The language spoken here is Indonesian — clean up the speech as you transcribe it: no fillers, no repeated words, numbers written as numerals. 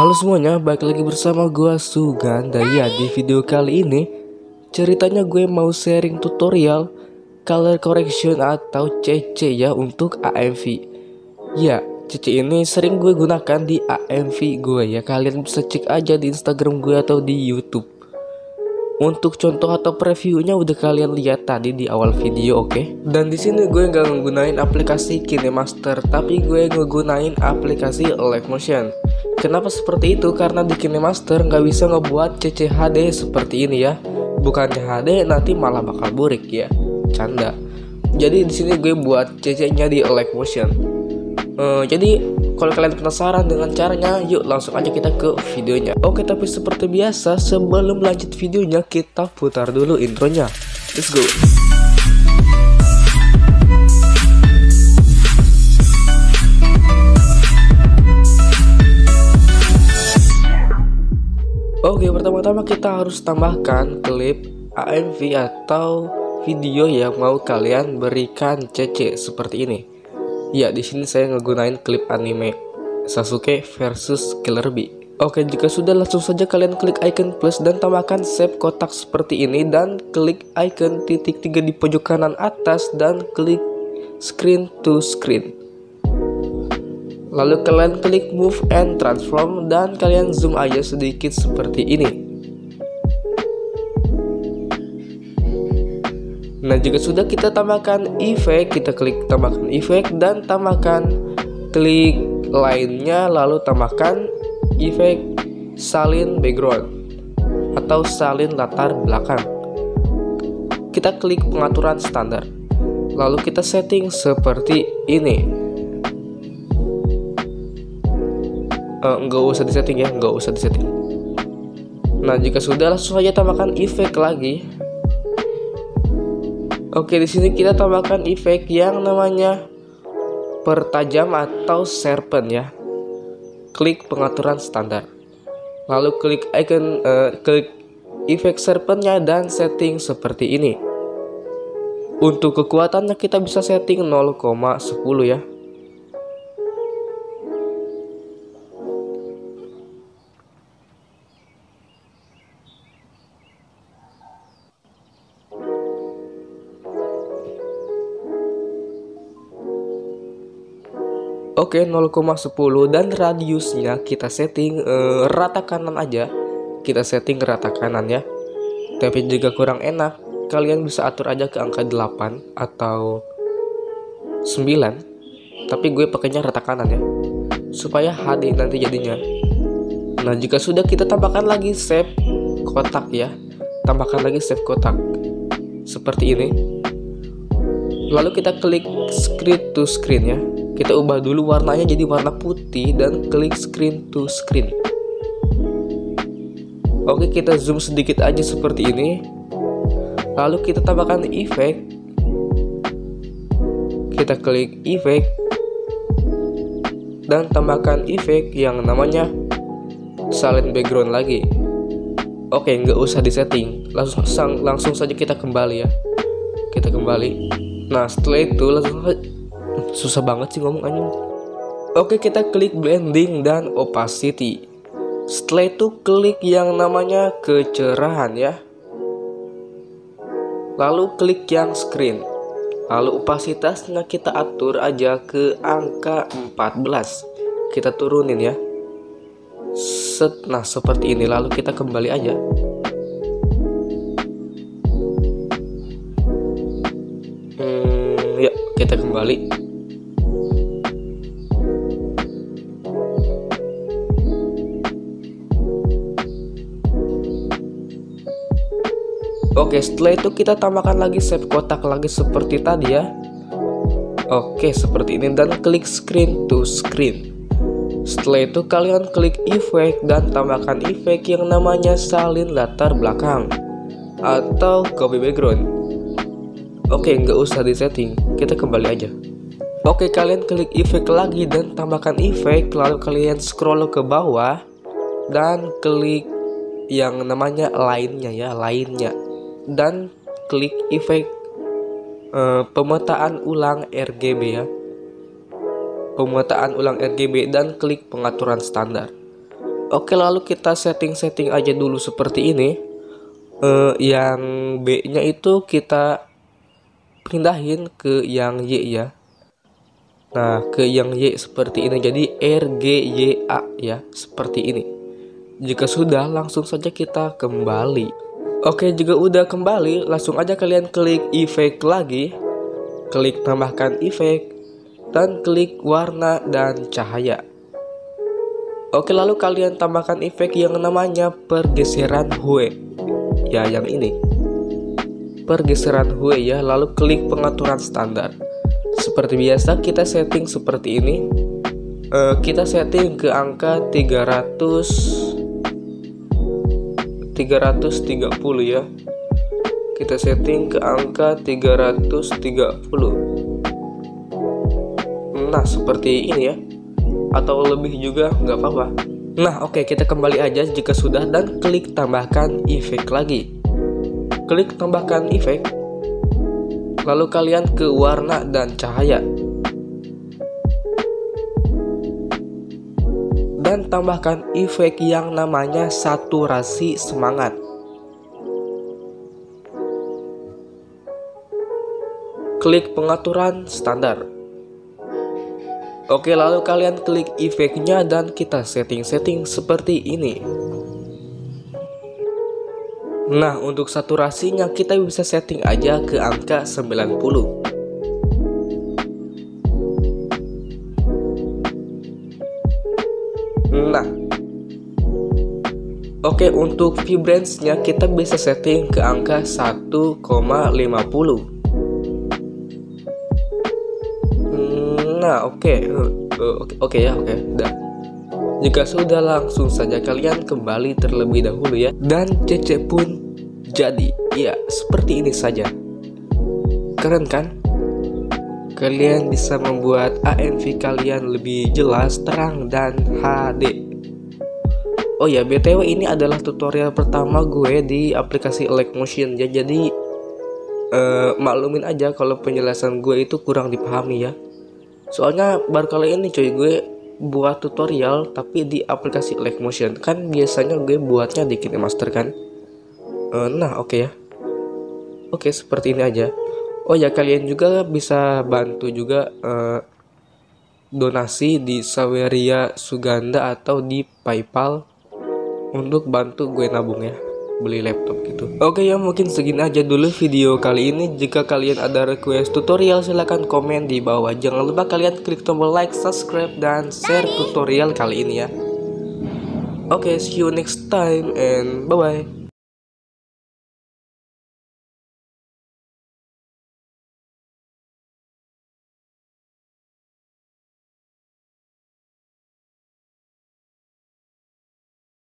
Halo semuanya, balik lagi bersama gua Suganda. Ya, di video kali ini ceritanya gue mau sharing tutorial color correction atau CC ya untuk AMV. Ya, CC ini sering gue gunakan di AMV gue ya. Kalian bisa cek aja di Instagram gue atau di YouTube. Untuk contoh atau previewnya udah kalian lihat tadi di awal video, oke? Dan di sini gue nggak menggunain aplikasi Kinemaster, tapi gue ngegunain aplikasi Alight Motion. Kenapa seperti itu? Karena di Kinemaster nggak bisa ngebuat CCHD seperti ini ya. Bukannya HD nanti malah bakal burik ya. Canda. Jadi di sini gue buat CC-nya di Alight Motion. Jadi kalau kalian penasaran dengan caranya, yuk langsung aja kita ke videonya. Oke, tapi seperti biasa sebelum lanjut videonya kita putar dulu intronya. Let's go. Oke, pertama-tama kita harus tambahkan klip AMV atau video yang mau kalian berikan CC seperti ini. Ya, di sini saya ngegunain klip anime Sasuke versus Killer Bee. Oke, jika sudah langsung saja kalian klik icon plus dan tambahkan shape kotak seperti ini dan klik icon titik 3 di pojok kanan atas dan klik screen to screen. Lalu kalian klik move and transform dan kalian zoom aja sedikit seperti ini. Nah, jika sudah kita tambahkan efek, kita klik tambahkan efek dan tambahkan klik lainnya, lalu tambahkan efek salin background atau salin latar belakang. Kita klik pengaturan standar, lalu kita setting seperti ini. Nggak usah disetting ya, nggak usah disetting. Nah, jika sudah langsung saja tambahkan efek lagi. Oke, di sini kita tambahkan efek yang namanya pertajam atau serpen ya. Klik pengaturan standar. Lalu klik icon klik efek serpennya dan setting seperti ini. Untuk kekuatannya kita bisa setting 0,10 ya. Oke, 0,10 dan radiusnya kita setting rata kanan aja. Kita setting rata kanan ya. Tapi jika kurang enak, kalian bisa atur aja ke angka 8 atau 9. Tapi gue pakainya rata kanan ya. Supaya HD nanti jadinya. Nah, jika sudah kita tambahkan lagi shape kotak ya. Tambahkan lagi shape kotak. Seperti ini. Lalu kita klik screen to screen ya. Kita ubah dulu warnanya jadi warna putih dan klik screen to screen. Oke, kita zoom sedikit aja seperti ini. Lalu kita tambahkan efek. Kita klik efek dan tambahkan efek yang namanya silent background lagi. Oke, nggak usah disetting. Langsung saja kita kembali ya. Kita kembali. Nah, setelah itu langsung susah banget sih ngomong anjing. Oke, kita klik blending dan opacity. Setelah itu klik yang namanya kecerahan ya. Lalu klik yang screen. Lalu opasitasnya kita atur aja ke angka 14. Kita turunin ya. Set, nah seperti ini. Lalu kita kembali aja. Ya, kita kembali. Oke, setelah itu kita tambahkan lagi shape kotak lagi seperti tadi ya. Oke, seperti ini dan klik screen to screen. Setelah itu kalian klik efek dan tambahkan efek yang namanya salin latar belakang atau copy background. Oke, nggak usah disetting, kita kembali aja. Oke, kalian klik efek lagi dan tambahkan efek, lalu kalian scroll ke bawah dan klik yang namanya lainnya ya, lainnya. Dan klik efek pemetaan ulang RGB ya. Pemetaan ulang RGB dan klik pengaturan standar. Oke, lalu kita setting-setting aja dulu seperti ini. Yang B-nya itu kita pindahin ke yang Y ya. Nah, ke yang Y seperti ini. Jadi R, G, Y, A ya, seperti ini. Jika sudah, langsung saja kita kembali. Oke, jika udah kembali, langsung aja kalian klik efek lagi. Klik tambahkan efek dan klik warna dan cahaya. Oke, lalu kalian tambahkan efek yang namanya pergeseran hue. Ya, yang ini. Pergeseran hue ya, lalu klik pengaturan standar. Seperti biasa kita setting seperti ini. Kita setting ke angka 330 ya. Kita setting ke angka 330. Nah, seperti ini ya. Atau lebih juga nggak apa-apa. Nah, oke, kita kembali aja jika sudah dan klik tambahkan efek lagi. Klik tambahkan efek, lalu kalian ke warna dan cahaya, dan tambahkan efek yang namanya saturasi semangat. Klik pengaturan standar. Oke, lalu kalian klik efeknya dan kita setting-setting seperti ini. Nah, untuk saturasinya kita bisa setting aja ke angka 90. Nah, oke, untuk vibrance-nya kita bisa setting ke angka 1,50. Nah, oke. Dah. Jika sudah, langsung saja kalian kembali terlebih dahulu ya. Dan CC pun jadi. Ya, seperti ini saja. Keren kan? Kalian bisa membuat AMV kalian lebih jelas, terang, dan HD. Oh ya, BTW ini adalah tutorial pertama gue di aplikasi Alight Motion ya. Jadi maklumin aja kalau penjelasan gue itu kurang dipahami ya. Soalnya baru kali ini cuy gue buat tutorial tapi di aplikasi Alight Motion. Kan biasanya gue buatnya di Kinemaster kan. Nah, oke ya. Oke, seperti ini aja. Oh ya, kalian juga bisa bantu juga donasi di Saweria, Suganda, atau di PayPal untuk bantu gue nabung ya, beli laptop gitu. Oke ya, mungkin segini aja dulu video kali ini. Jika kalian ada request tutorial, silahkan komen di bawah. Jangan lupa kalian klik tombol like, subscribe, dan share tutorial kali ini ya. Oke, see you next time and bye-bye.